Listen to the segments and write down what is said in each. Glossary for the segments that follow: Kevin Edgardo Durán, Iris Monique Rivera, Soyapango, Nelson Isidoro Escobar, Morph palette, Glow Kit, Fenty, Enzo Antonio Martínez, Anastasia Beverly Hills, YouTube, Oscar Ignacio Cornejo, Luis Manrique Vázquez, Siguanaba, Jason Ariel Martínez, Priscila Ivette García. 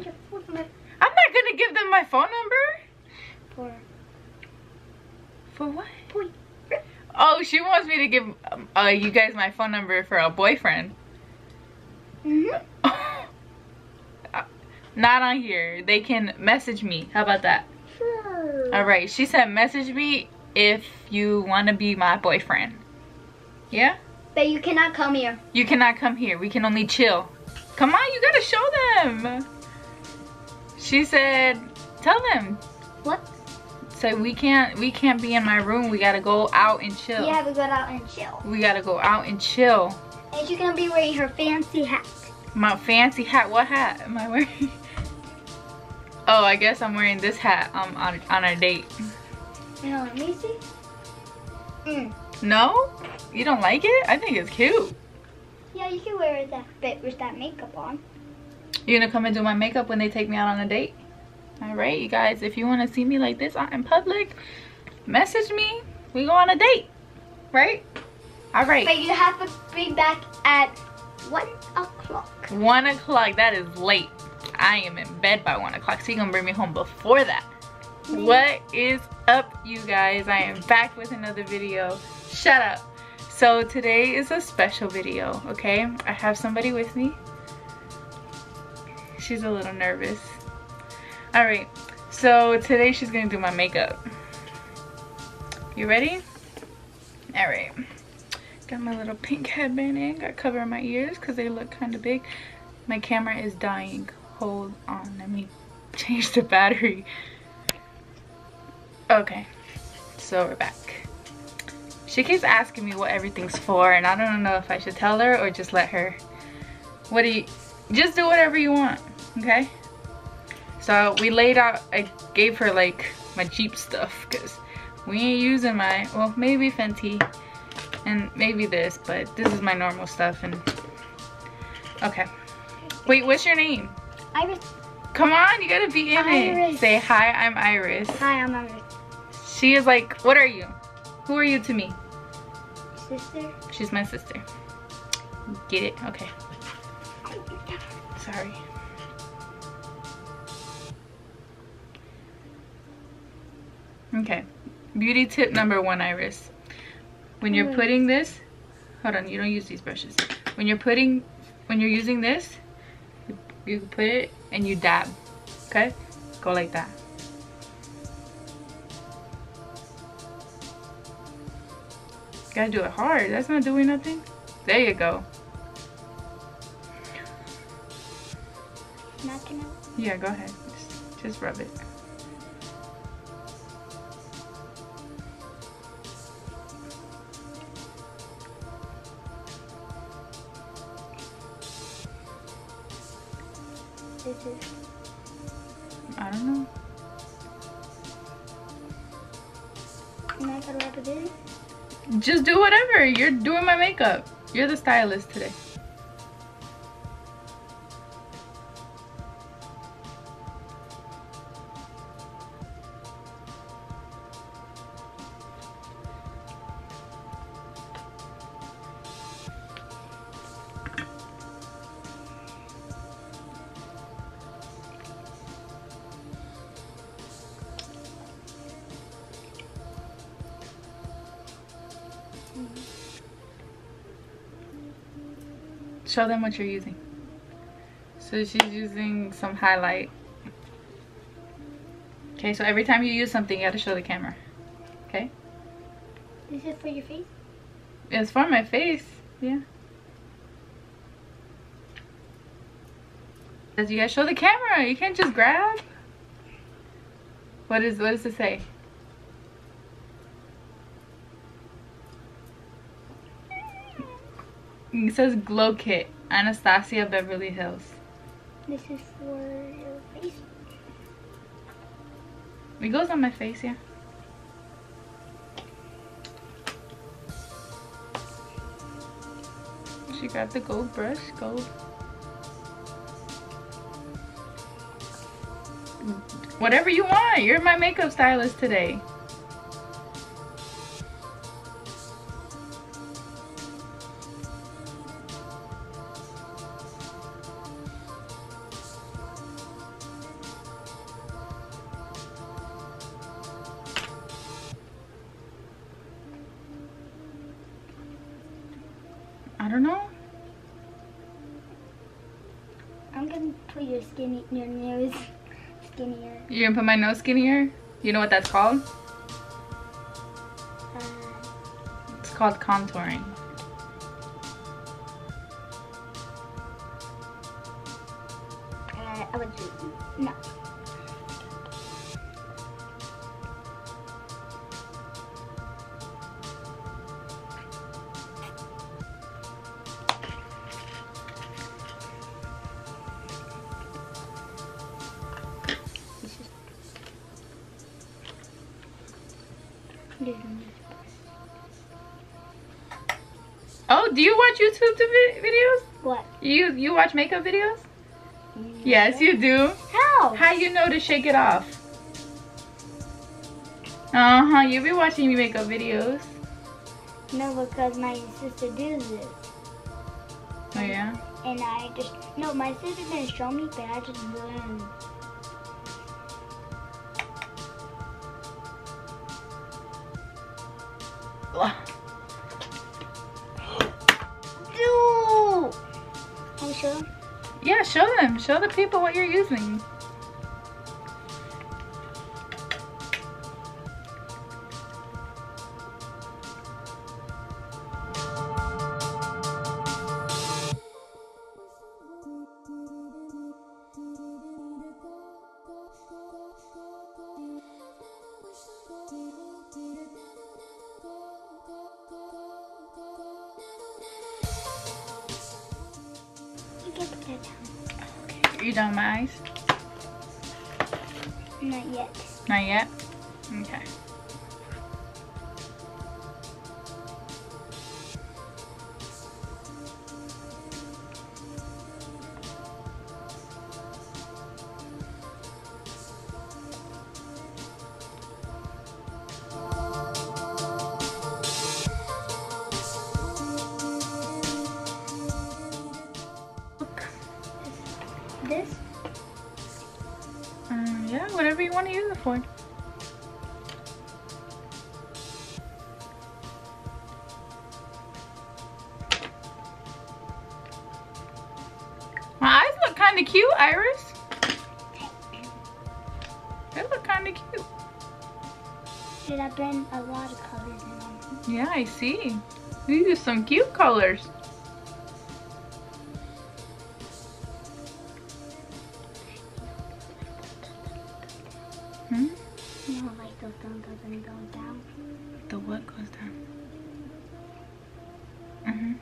I'm not gonna give them my phone number. For what? Oh, she wants me to give you guys my phone number for a boyfriend. Mm-hmm. Not on here. They can message me. How about that? Sure. All right. She said, message me if you want to be my boyfriend. Yeah. But you cannot come here. You cannot come here. We can only chill. Come on, you gotta show them. She said, tell them. What? So we can't be in my room. We gotta go out and chill. Yeah, we gotta go out and chill. We gotta go out and chill. And she's gonna be wearing her fancy hat. My fancy hat? What hat am I wearing? Oh, I guess I'm wearing this hat on our date. No, let me see. No? You don't like it? I think it's cute. Yeah, you can wear it that bit with that makeup on. You're gonna come and do my makeup when they take me out on a date? Alright, you guys, if you want to see me like this out in public, message me. We go on a date. Right? Alright. But you have to be back at 1 o'clock. 1 o'clock. That is late. I am in bed by 1 o'clock. So you're going to bring me home before that. Mm-hmm. What is up, you guys? I am back with another video. Shut up. So today is a special video, okay? I have somebody with me. She's a little nervous. Alright, so today she's gonna do my makeup. You ready? Alright. Got my little pink headband in. Gotta cover my ears because they look kind of big. My camera is dying. Hold on, let me change the battery. Okay, so we're back. She keeps asking me what everything's for, and I don't know if I should tell her or just let her. What do you... Just do whatever you want, okay? So we laid out, I gave her like my Jeep stuff because we ain't using my, well, maybe Fenty and maybe this, but this is my normal stuff. And okay. Wait, what's your name? Iris. Come on, you gotta be in Iris. It. Say, hi, I'm Iris. Hi, I'm Iris. She is like, what are you? Who are you to me? Sister. She's my sister. Get it? Okay. Sorry. Okay, beauty tip number one, Iris. When you're putting this, hold on, you don't use these brushes. When you're using this, you put it and you dab, okay? Go like that. You gotta do it hard, that's not doing nothing. There you go. Not gonna... Yeah, go ahead, just rub it. I don't know. Am I gonna rub it in? Just do whatever. You're doing my makeup. You're the stylist today. Show them what you're using. So she's using some highlight. Okay, so every time you use something, you gotta show the camera. Okay? Is it for your face? It's for my face, yeah. Because you gotta show the camera, you can't just grab. What does it say? It says Glow Kit, Anastasia Beverly Hills. This is for your face. It goes on my face, yeah. She got the gold brush, gold. Whatever you want, you're my makeup stylist today. I don't know. I'm gonna put your nose skinnier. You're gonna put my nose skinnier? You know what that's called? It's called contouring. I would do no. Oh, do you watch YouTube videos? What? You watch makeup videos? Never. Yes, you do. How? How you know to shake it off? Uh-huh, you be watching me makeup videos. No, because my sister does it. Oh, yeah? And I just... No, my sister didn't show me, but I just learned. Ew. Can you show them? Yeah, show them. Show the people what you're using. Are you done with my eyes? Not yet. Not yet? Okay. This? Yeah, whatever you want to use it for. My eyes look kind of cute, Iris. They look kind of cute. Should I blend a lot of colors in them? Yeah, I see. These are some cute colors. You don't like those down because then it goes down. The what goes down?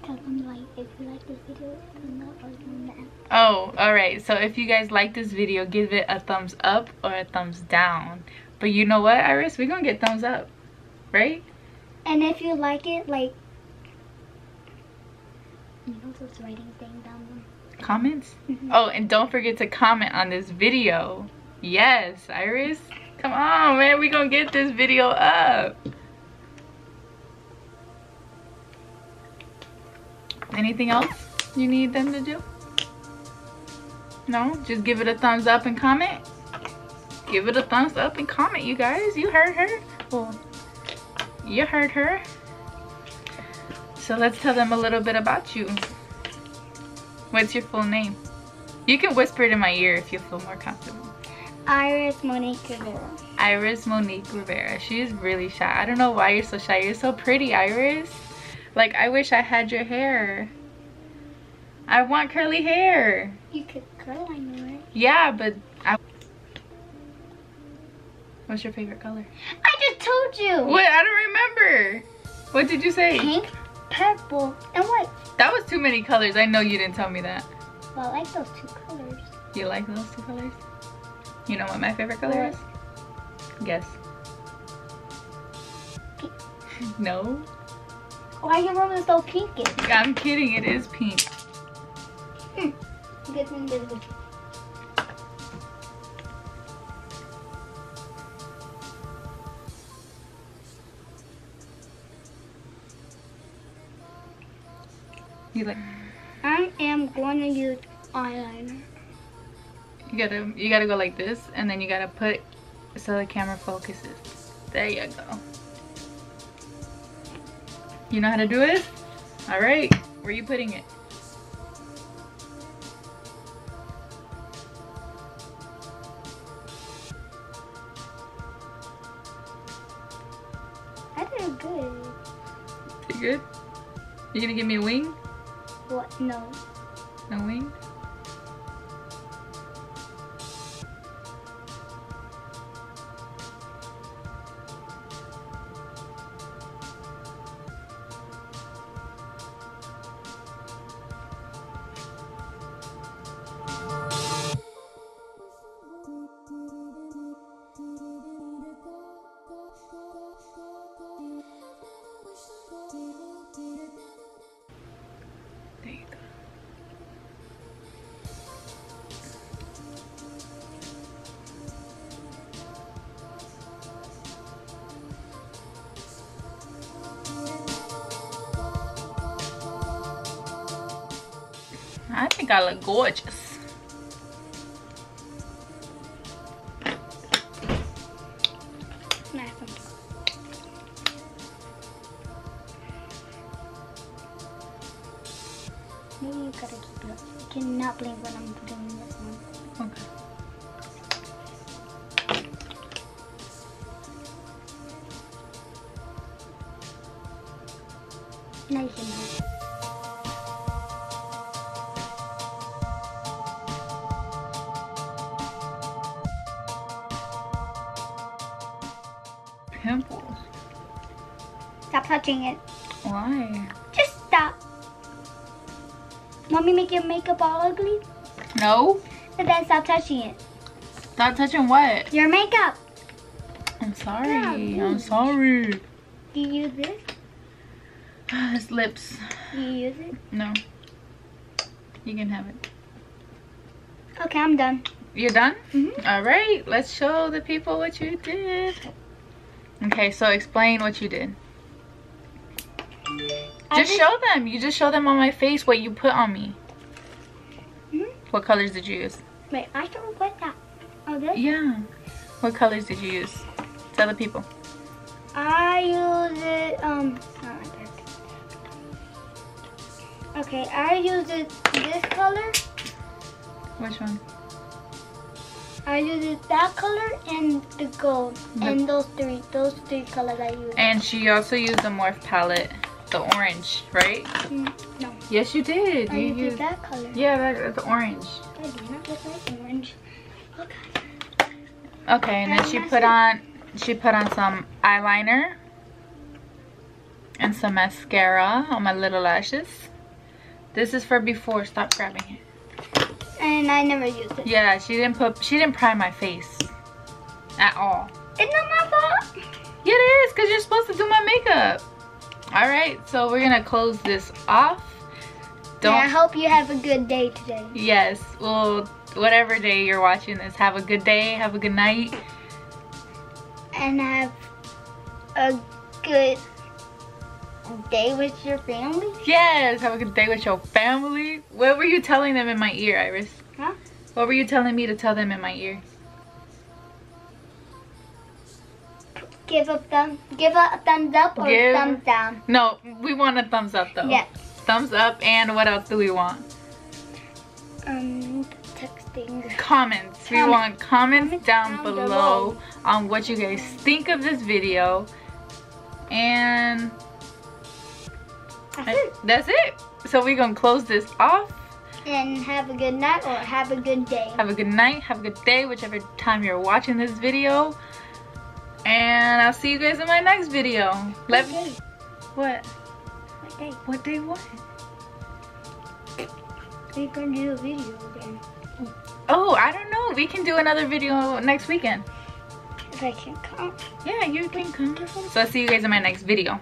Because I'm like, if you like this video, thumbs up or thumbs down. Oh, alright. So if you guys like this video, give it a thumbs up or a thumbs down. But you know what, Iris? We're going to get thumbs up. Right? And if you like it, like... You know those writing things down there? Comments? Oh, and don't forget to comment on this video. Yes, Iris. Come on, man, we gonna get this video up. Anything else you need them to do? No? Just give it a thumbs up and comment? Give it a thumbs up and comment, you guys. You heard her. Well, you heard her. So let's tell them a little bit about you. What's your full name? You can whisper it in my ear if you feel more comfortable. Iris Monique Rivera. Iris Monique Rivera. She's really shy. I don't know why you're so shy. You're so pretty, Iris. Like, I wish I had your hair. I want curly hair. You could curl, I know, right? Yeah, but I... What's your favorite color? I just told you! What? I don't remember. What did you say? Pink, purple, and white. That was too many colors. I know you didn't tell me that. Well, I like those two colors. You like those two colors? You know what my favorite color is? Guess. Pink. No. Why your room is so pinky? I'm kidding. It is pink. Good thing this is. You like? I am going to use eyeliner. You gotta go like this, and then you gotta put so the camera focuses. There you go. You know how to do it? All right. Where are you putting it? I did good. Did good? You gonna give me a wing? What? No. No wing? I think I look gorgeous. Maybe you gotta keep it up. You cannot blink when I'm doing this one. Okay. Now you can do it. Pimples. Stop touching it. Why? Just stop. Want me to make your makeup all ugly? No. But then stop touching it. Stop touching what? Your makeup. I'm sorry. Yeah, I'm sorry. Do you use this? It's lips. Do you use it? No. You can have it. Okay, I'm done. You're done? Mm-hmm. All right. Let's show the people what you did. Okay, so explain what you did. Just show them. You just show them on my face what you put on me. Mm-hmm. What colors did you use? Wait, I don't put that. Oh, this? Yeah. What colors did you use? Tell the people. I used it, okay, I used it this color. Which one? I used that color and the gold, and those three colors I used. And she also used the Morph palette, the orange, right? No. Yes, you did. I used that color. Yeah, the orange. I do not look like orange. Okay. Okay, and then she put on some eyeliner and some mascara on my little lashes. This is for before. Stop grabbing it. And I never used it. Yeah, she didn't prime my face at all. It's not my fault. Yeah, it is, because you're supposed to do my makeup. All right, so we're gonna close this off. And I hope you have a good day today. Yes, well, whatever day you're watching this, have a good day, have a good night. And have a good day with your family? Yes, have a good day with your family. What were you telling them in my ear, Iris? Huh? What were you telling me to tell them in my ear? Give a thumbs up or a thumbs down. No, we want a thumbs up though. Yes. Thumbs up, and what else do we want? Texting. Comments. We want comments down below on what you guys think of this video. And that's it. So we're gonna close this off. And have a good night or have a good day. Have a good night, have a good day, whichever time you're watching this video. And I'll see you guys in my next video. What day? We're gonna do a video again. Oh, I don't know. We can do another video next weekend. If I can come. Yeah, you can come. So I'll see you guys in my next video.